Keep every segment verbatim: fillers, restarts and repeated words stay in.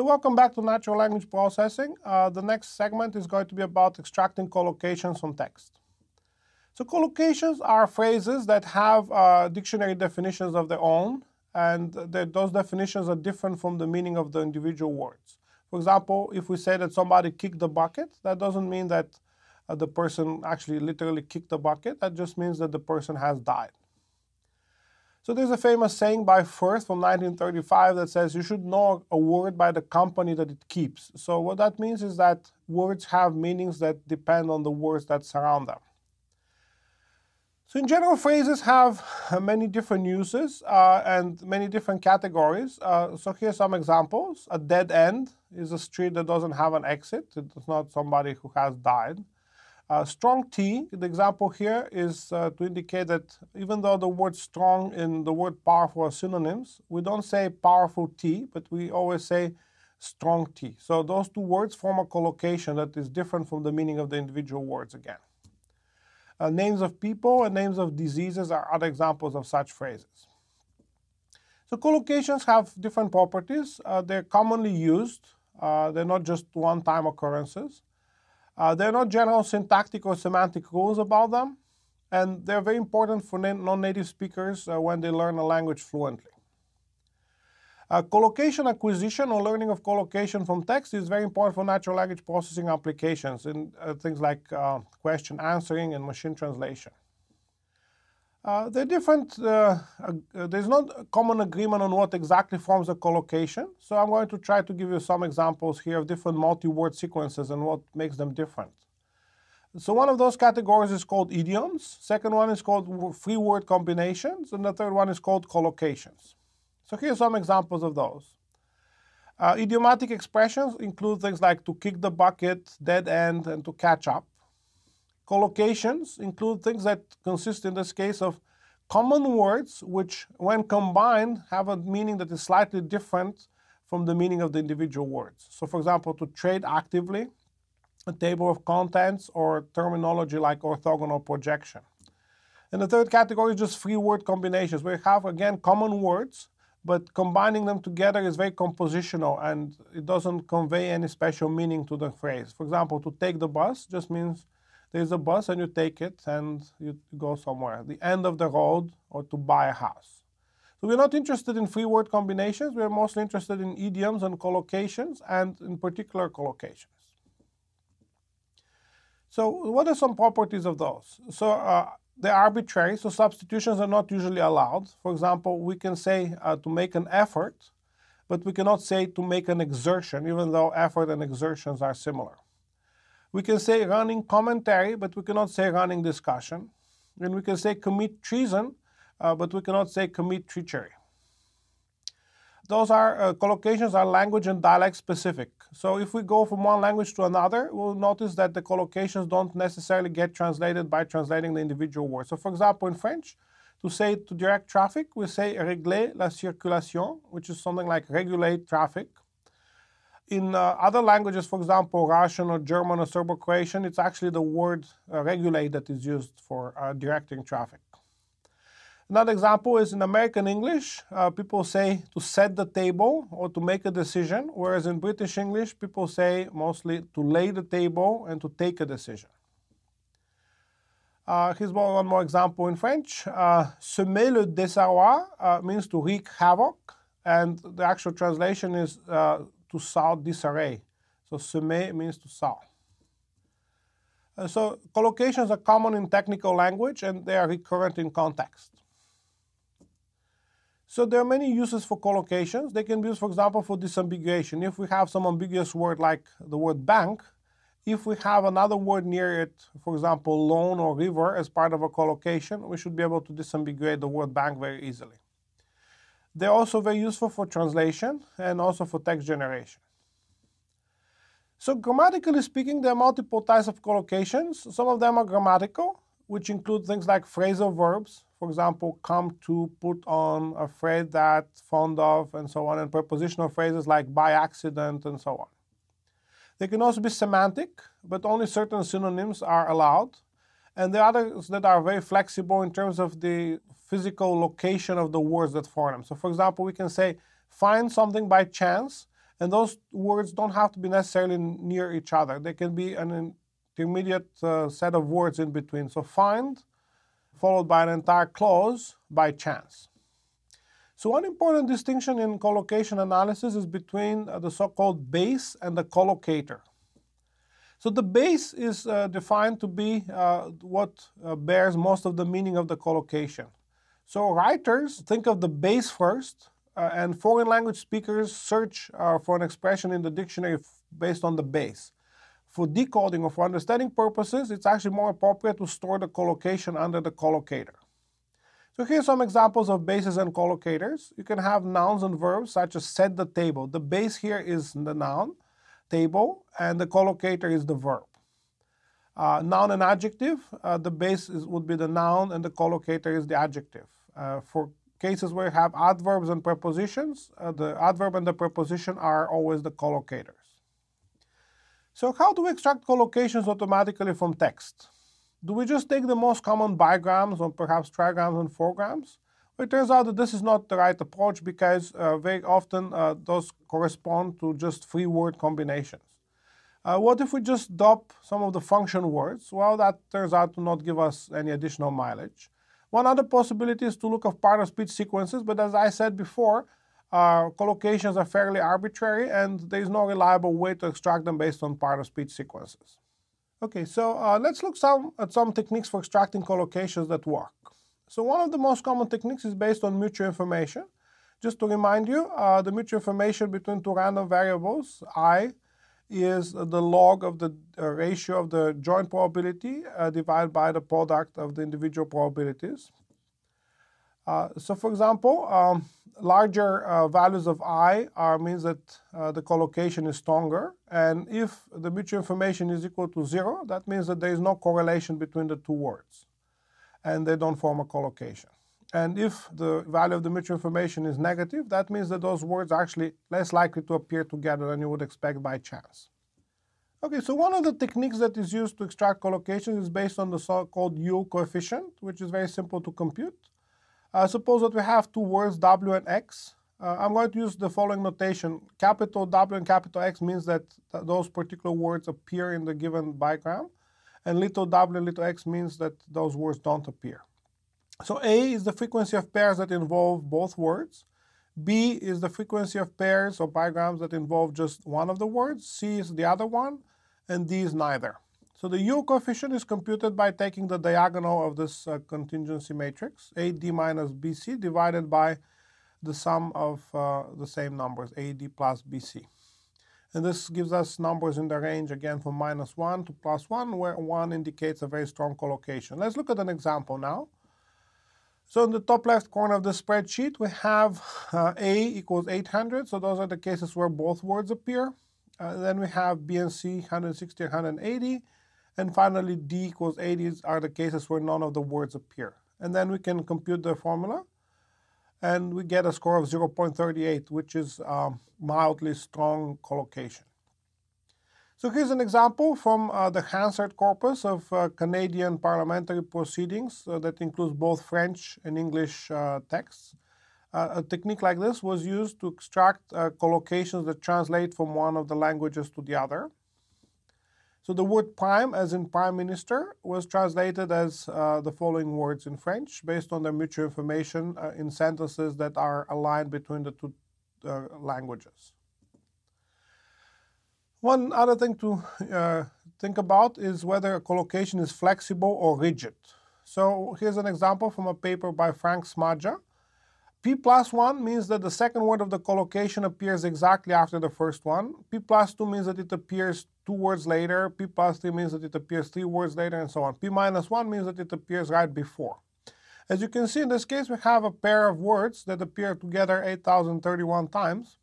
So welcome back to Natural Language Processing. Uh, the next segment is going to be about extracting collocations from text. So collocations are phrases that have uh, dictionary definitions of their own, and those definitions are different from the meaning of the individual words. For example, if we say that somebody kicked the bucket, that doesn't mean that uh, the person actually literally kicked the bucket. That just means that the person has died. So there's a famous saying by Firth from nineteen thirty-five that says you should know a word by the company that it keeps. So what that means is that words have meanings that depend on the words that surround them. So in general, phrases have many different uses uh, and many different categories. Uh, so here are some examples. A dead end is a street that doesn't have an exit. It's not somebody who has died. Uh, strong T, the example here is uh, to indicate that even though the word strong and the word powerful are synonyms, we don't say powerful T, but we always say strong T. So those two words form a collocation that is different from the meaning of the individual words again. Uh, names of people and names of diseases are other examples of such phrases. So collocations have different properties. Uh, they're commonly used. Uh, they're not just one-time occurrences. Uh, there are no general syntactic or semantic rules about them, and they're very important for non-native speakers uh, when they learn a language fluently. Uh, collocation acquisition or learning of collocation from text is very important for natural language processing applications in uh, things like uh, question answering and machine translation. Uh, there are different, uh, uh, there's not a common agreement on what exactly forms a collocation, so I'm going to try to give you some examples here of different multi-word sequences and what makes them different. So one of those categories is called idioms, second one is called free word combinations, and the third one is called collocations. So here are some examples of those. Uh, idiomatic expressions include things like to kick the bucket, dead end, and to catch up. Collocations include things that consist, in this case, of common words which, when combined, have a meaning that is slightly different from the meaning of the individual words. So, for example, to trade actively, a table of contents, or terminology like orthogonal projection. And the third category is just free word combinations, where you have, again, common words, but combining them together is very compositional and it doesn't convey any special meaning to the phrase. For example, to take the bus just means there's a bus and you take it and you go somewhere. The end of the road, or to buy a house. So we're not interested in free word combinations. We're mostly interested in idioms and collocations, and in particular collocations. So what are some properties of those? So uh, they're arbitrary, so substitutions are not usually allowed. For example, we can say uh, to make an effort, but we cannot say to make an exertion, even though effort and exertions are similar. We can say running commentary, but we cannot say running discussion. And we can say commit treason, uh, but we cannot say commit treachery. Those are uh, collocations are language and dialect specific. So if we go from one language to another, we'll notice that the collocations don't necessarily get translated by translating the individual words. So for example, in French, to say to direct traffic, we say régler la circulation, which is something like regulate traffic. In uh, other languages, for example, Russian or German or Serbo-Croatian, it's actually the word uh, regulate that is used for uh, directing traffic. Another example is in American English, uh, people say to set the table or to make a decision, whereas in British English, people say mostly to lay the table and to take a decision. Uh, here's one more example in French. Uh, Semer le désarroi uh, means to wreak havoc, and the actual translation is uh, to sow disarray. So semer means to sow. Uh, so collocations are common in technical language and they are recurrent in context. So there are many uses for collocations. They can be used, for example, for disambiguation. If we have some ambiguous word like the word bank, if we have another word near it, for example, loan or river as part of a collocation, we should be able to disambiguate the word bank very easily. They're also very useful for translation and also for text generation. So grammatically speaking, there are multiple types of collocations. Some of them are grammatical, which include things like phrasal verbs, for example, come to, put on, afraid that, fond of, and so on, and prepositional phrases like by accident and so on. They can also be semantic, but only certain synonyms are allowed. And the others that are very flexible in terms of the physical location of the words that form them. So for example, we can say, find something by chance, And those words don't have to be necessarily near each other. They can be an intermediate uh, set of words in between. So find followed by an entire clause by chance. So one important distinction in collocation analysis is between uh, the so-called base and the collocator. So the base is uh, defined to be uh, what uh, bears most of the meaning of the collocation. So writers think of the base first, uh, and foreign language speakers search uh, for an expression in the dictionary based on the base. For decoding or for understanding purposes, it's actually more appropriate to store the collocation under the collocator. So here are some examples of bases and collocators. You can have nouns and verbs such as set the table. The base here is the noun, table, and the collocator is the verb. Uh, noun and adjective, uh, the base is, would be the noun and the collocator is the adjective. Uh, for cases where you have adverbs and prepositions, uh, the adverb and the preposition are always the collocators. So how do we extract collocations automatically from text? Do we just take the most common bigrams or perhaps trigrams and fourgrams? Well, it turns out that this is not the right approach because uh, very often uh, those correspond to just three word combinations. Uh, what if we just drop some of the function words? Well, that turns out to not give us any additional mileage. One other possibility is to look at part of speech sequences, but as I said before, uh, collocations are fairly arbitrary and there is no reliable way to extract them based on part of speech sequences. Okay, so uh, let's look some, at some techniques for extracting collocations that work. So one of the most common techniques is based on mutual information. Just to remind you, uh, the mutual information between two random variables, I is the log of the uh, ratio of the joint probability uh, divided by the product of the individual probabilities. Uh, so for example, um, larger uh, values of I are, means that uh, the collocation is stronger, and if the mutual information is equal to zero, that means that there is no correlation between the two words, and they don't form a collocation. And if the value of the mutual information is negative, that means that those words are actually less likely to appear together than you would expect by chance. Okay, so one of the techniques that is used to extract collocations is based on the so-called U coefficient, which is very simple to compute. Uh, suppose that we have two words, W and X. Uh, I'm going to use the following notation. Capital W and capital X means that th those particular words appear in the given bigram, and little w and little x means that those words don't appear. So A is the frequency of pairs that involve both words. B is the frequency of pairs or bigrams that involve just one of the words. C is the other one, and D is neither. So the U coefficient is computed by taking the diagonal of this uh, contingency matrix, A D minus B C, divided by the sum of uh, the same numbers, A D plus B C. And this gives us numbers in the range, again, from minus one to plus one, where one indicates a very strong collocation. Let's look at an example now. So in the top left corner of the spreadsheet, we have uh, A equals eight hundred. So those are the cases where both words appear. Uh, then we have B and C, one hundred sixty, one hundred eighty. And finally, D equals eighty are the cases where none of the words appear. And then we can compute the formula, and we get a score of zero point three eight, which is um, mildly strong collocation. So here's an example from uh, the Hansard Corpus of uh, Canadian parliamentary proceedings uh, that includes both French and English uh, texts. Uh, a technique like this was used to extract uh, collocations that translate from one of the languages to the other. So the word prime, as in prime minister, was translated as uh, the following words in French based on their mutual information uh, in sentences that are aligned between the two uh, languages. One other thing to uh, think about is whether a collocation is flexible or rigid. So here's an example from a paper by Frank Smadja. P plus one means that the second word of the collocation appears exactly after the first one. P plus two means that it appears two words later. P plus three means that it appears three words later, and so on. P minus one means that it appears right before. As you can see in this case, we have a pair of words that appear together eight thousand thirty-one times.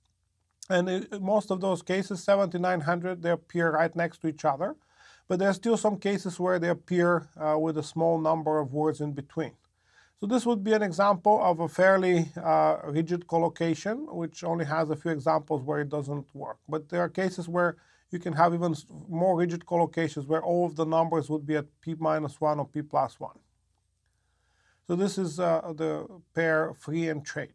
And in most of those cases, seven thousand nine hundred, they appear right next to each other. But there are still some cases where they appear uh, with a small number of words in between. So this would be an example of a fairly uh, rigid collocation, which only has a few examples where it doesn't work. But there are cases where you can have even more rigid collocations where all of the numbers would be at p minus one or p plus one. So this is uh, the pair free and trade.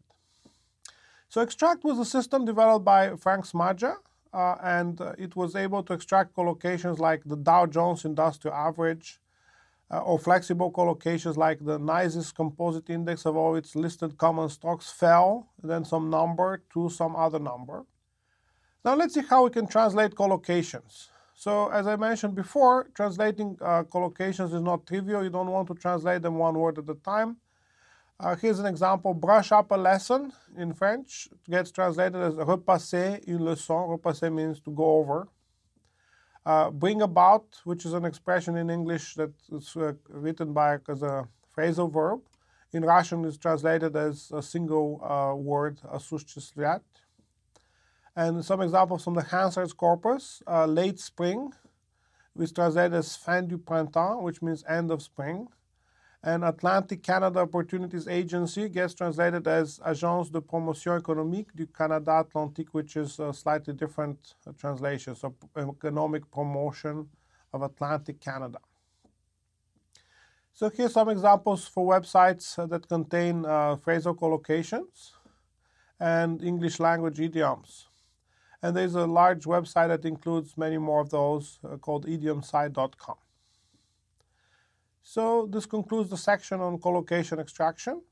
So Extract was a system developed by Frank Smadja, uh, and uh, it was able to extract collocations like the Dow Jones Industrial Average, uh, or flexible collocations like the N Y S E composite index of all its listed common stocks fell, then some number to some other number. Now let's see how we can translate collocations. So as I mentioned before, translating uh, collocations is not trivial. You don't want to translate them one word at a time. Uh, here's an example. Brush up a lesson in French gets translated as repasser une leçon. Repasser means to go over. Uh, bring about, which is an expression in English that is uh, written by as a phrasal verb. In Russian, it's translated as a single uh, word, осуществлять. And some examples from the Hansard Corpus, uh, late spring, which translated as fin du printemps, which means end of spring. And Atlantic Canada Opportunities Agency gets translated as Agence de Promotion Économique du Canada Atlantique, which is a slightly different uh, translation, so economic promotion of Atlantic Canada. So here's some examples for websites uh, that contain uh, phrasal collocations and English language idioms. And there's a large website that includes many more of those uh, called idiom site dot com. So this concludes the section on collocation extraction.